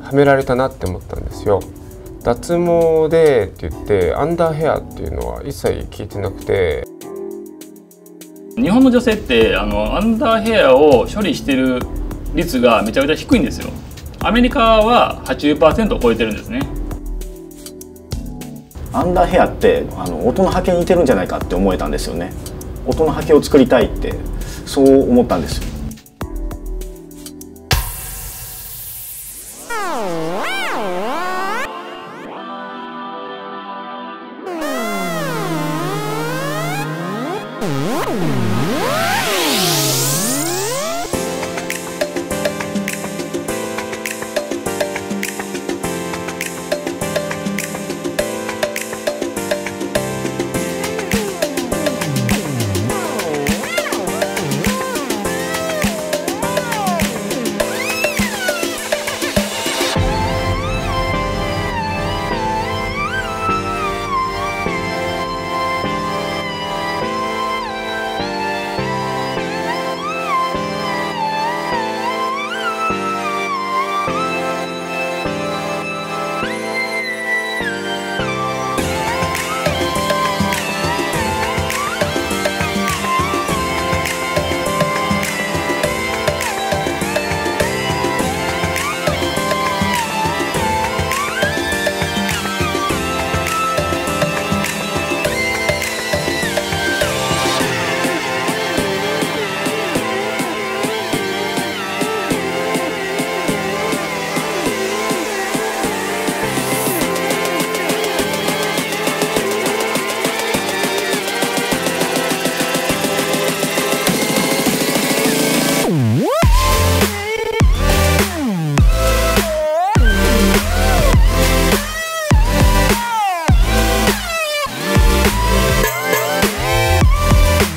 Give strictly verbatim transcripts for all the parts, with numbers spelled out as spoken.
はめられたなって思ったんですよ。脱毛でって言ってアンダーヘアっていうのは一切聞いてなくて、日本の女性ってあのアンダーヘアを処理してる率がめちゃめちゃ低いんですよ。アメリカは はちじゅっパーセント を超えてるんですね。アンダーヘアってあの音の波形に似てるんじゃないかって思えたんですよね。音の波形を作りたいってそう思ったんですよ。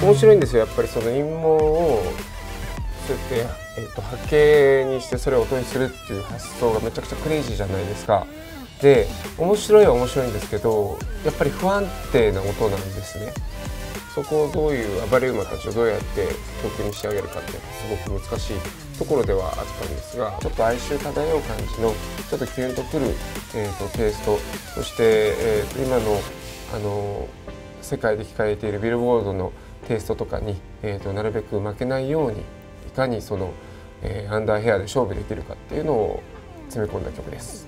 面白いんですよ、やっぱりその陰毛をそうやって、えー、と波形にしてそれを音にするっていう発想がめちゃくちゃクレイジーじゃないですか。で面白いは面白いんですけど、やっぱり不安定な音なんですね。そこをどういう暴れ馬たちをどうやって曲に仕上げるかってすごく難しいところではあったんですが、ちょっと哀愁漂う感じのちょっとキュンとくる、えー、とテイスト、そして、えー、と今の、あのー、世界で聴かれているビルボードのテイストとかに、えー、となるべく負けないように、いかにその、えー、アンダーヘアで勝負できるかっていうのを詰め込んだ曲です。